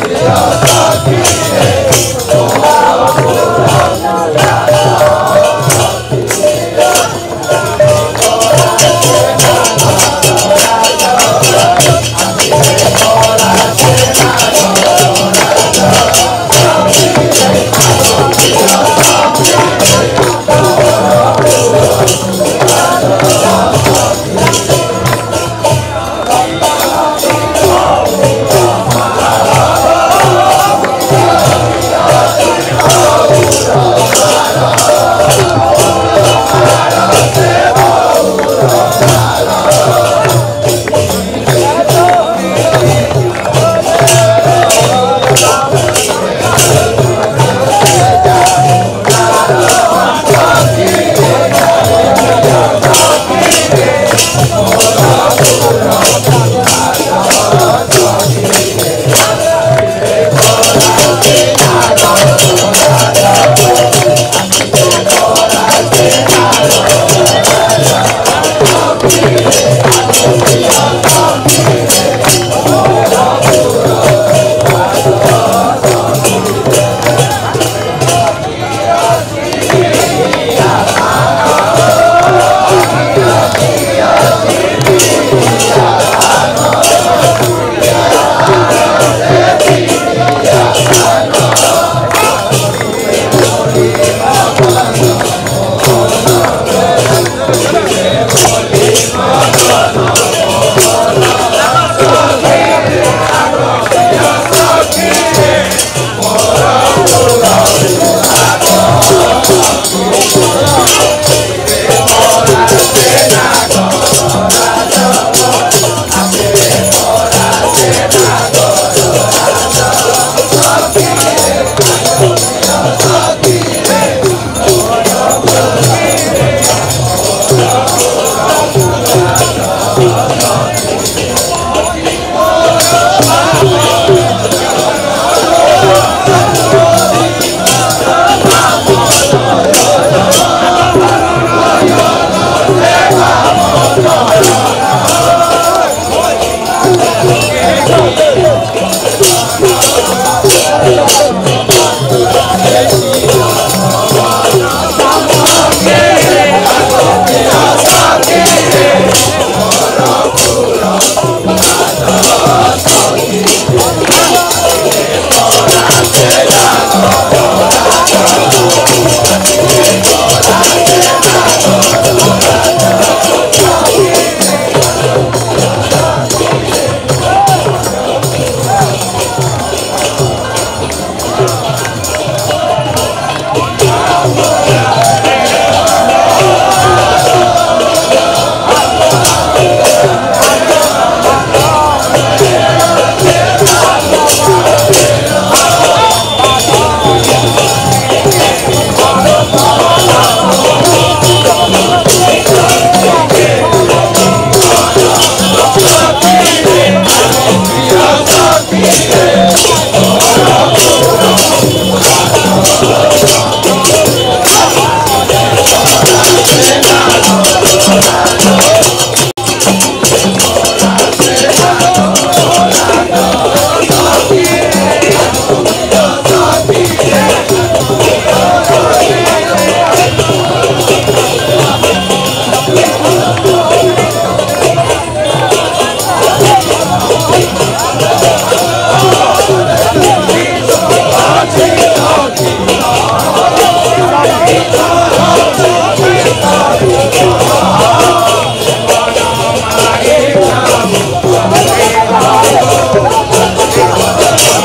Dios.